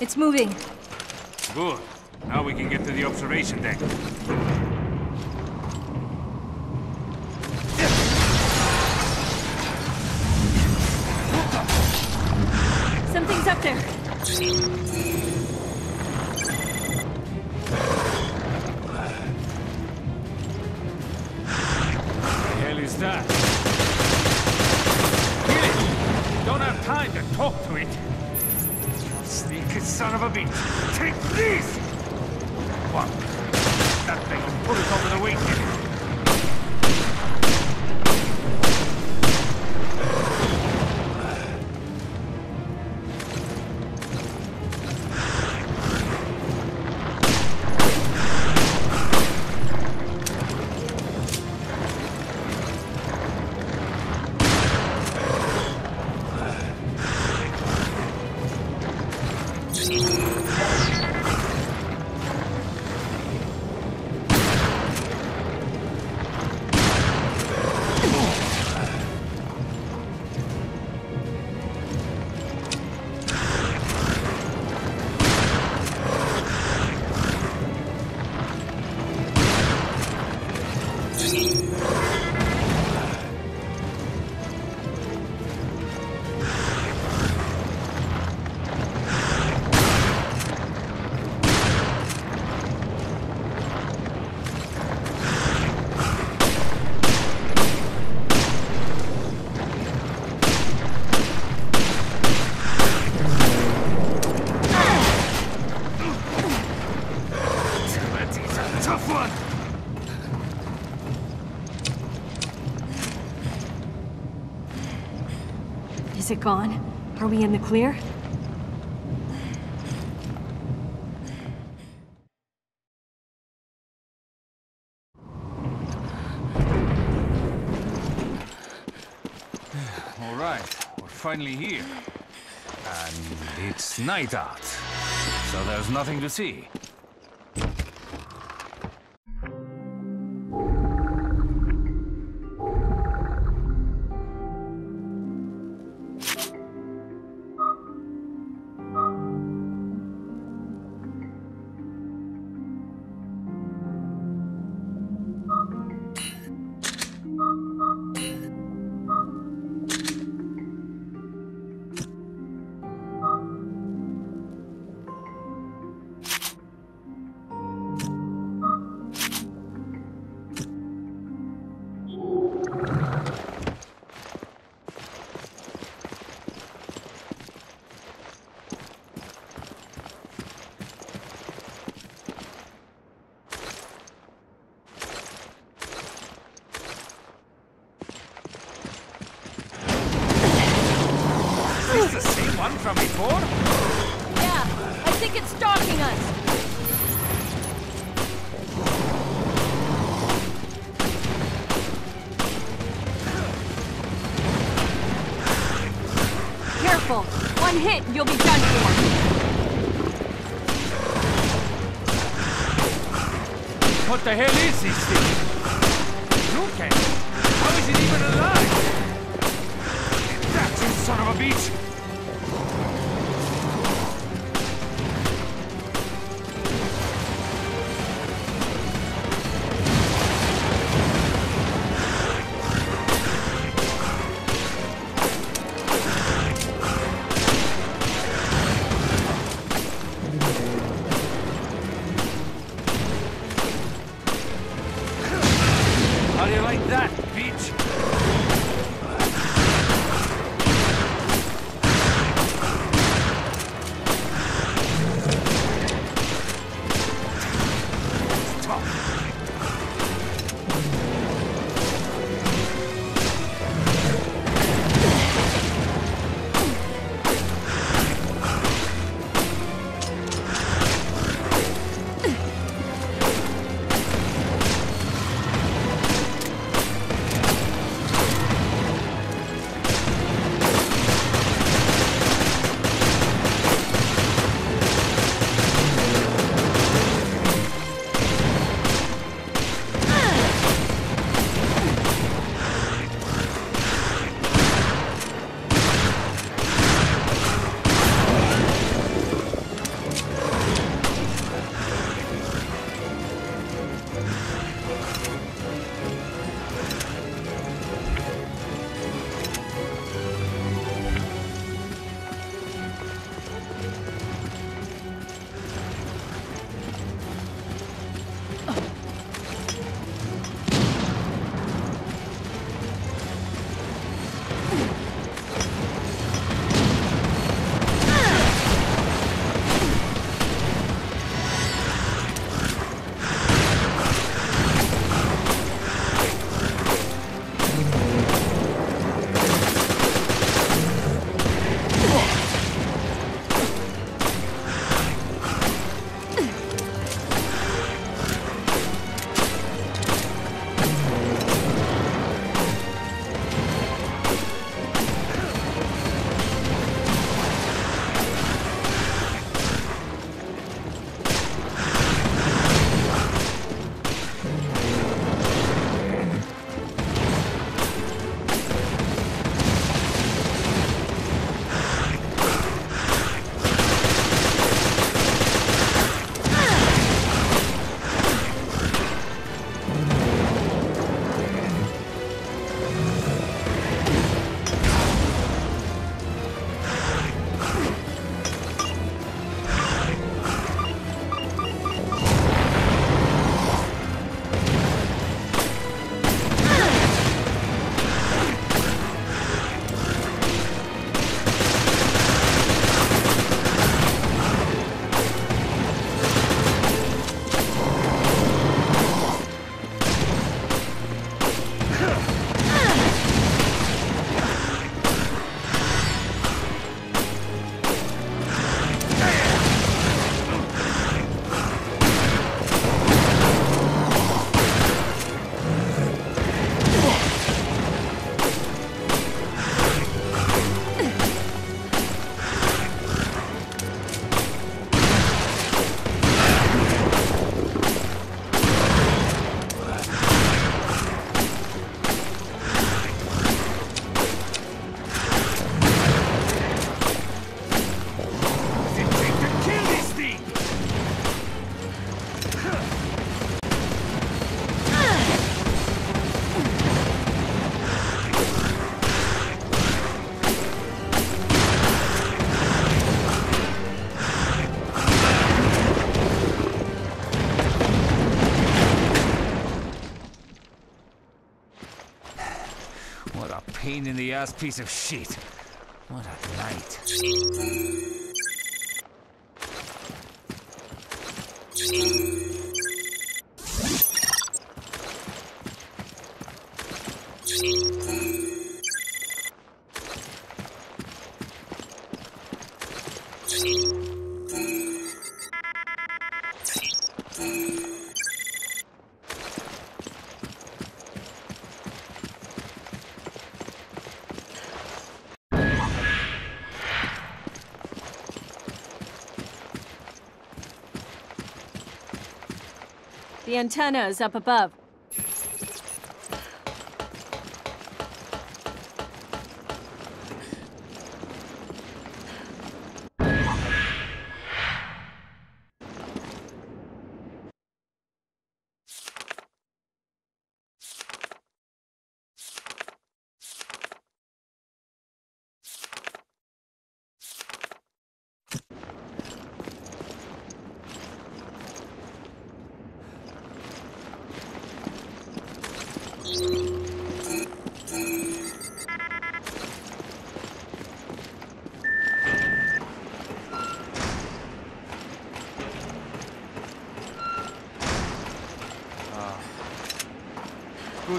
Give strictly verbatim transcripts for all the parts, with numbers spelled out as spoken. It's moving. Good. Now we can get to the observation deck. Something's up there. The hell is that? Kill it! Don't have time to talk to it. Sneaky son of a bitch! Take this! What? That thing will put us over the weekend. Is it gone? Are we in the clear? All right, we're finally here. And it's night out, so there's nothing to see. One hit, and you'll be done for. What the hell is this thing? Look at it. How is it even alive? That's you, son of a bitch. That, bitch! pain in the ass piece of shit. What a night. The antenna is up above.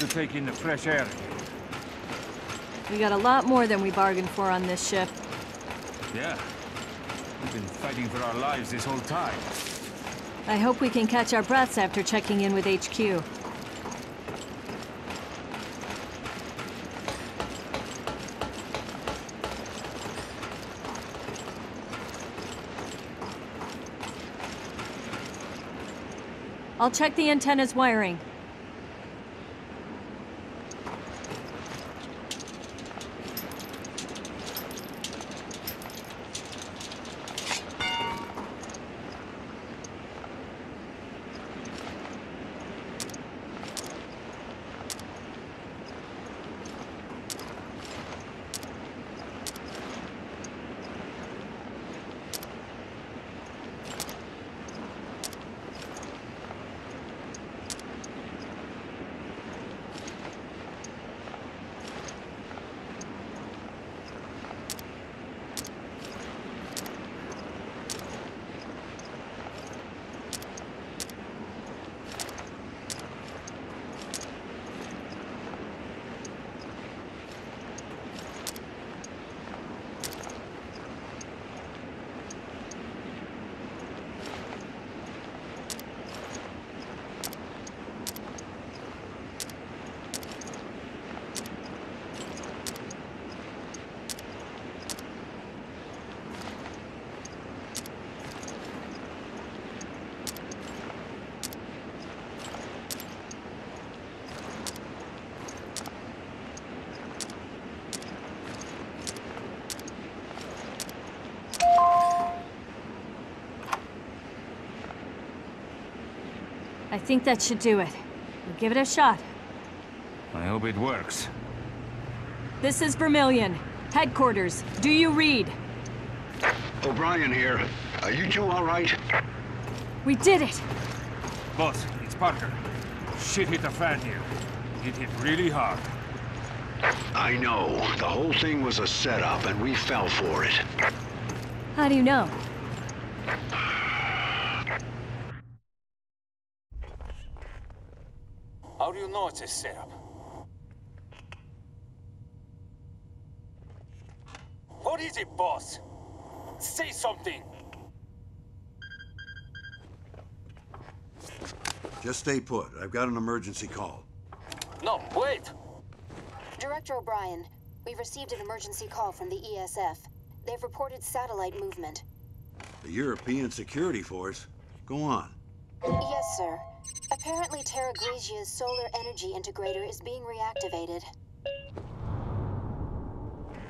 To take in the fresh air. We got a lot more than we bargained for on this ship. Yeah. We've been fighting for our lives this whole time. I hope we can catch our breaths after checking in with H Q. I'll check the antenna's wiring. I think that should do it. We'll give it a shot. I hope it works. This is Vermillion. Headquarters. Do you read? O'Brien here. Are you two all right? We did it! Boss, it's Parker. Shit hit the fan here. It hit really hard. I know. The whole thing was a setup, and we fell for it. How do you know? No, it's a setup. What is it, boss? Say something! Just stay put. I've got an emergency call. No, wait! Director O'Brien, we've received an emergency call from the E S F. They've reported satellite movement. The European Security Force? Go on. Yes, sir. Apparently, Peregresia's solar energy integrator is being reactivated.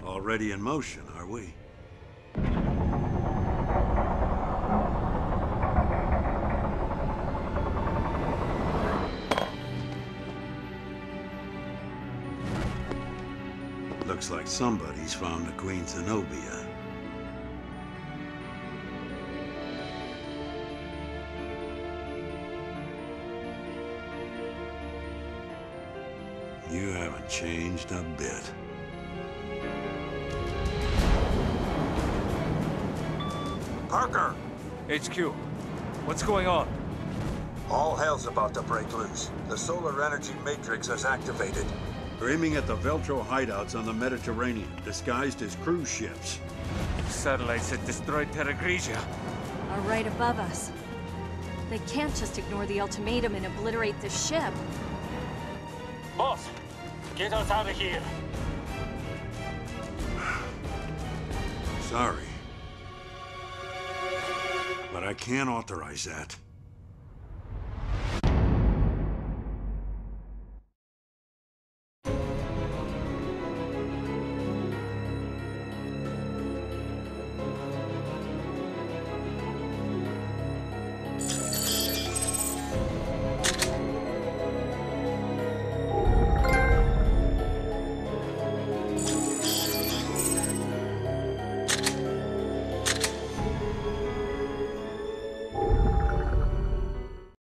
Already in motion, are we? Looks like somebody's found the Queen Zenobia. You haven't changed a bit. Parker! H Q, what's going on? All hell's about to break loose. The solar energy matrix is activated. They're aiming at the Veltro hideouts on the Mediterranean, disguised as cruise ships. Satellites that destroyed Peregresia are right above us. They can't just ignore the ultimatum and obliterate the ship. Boss, get us out of here. Sorry. But I can't authorize that.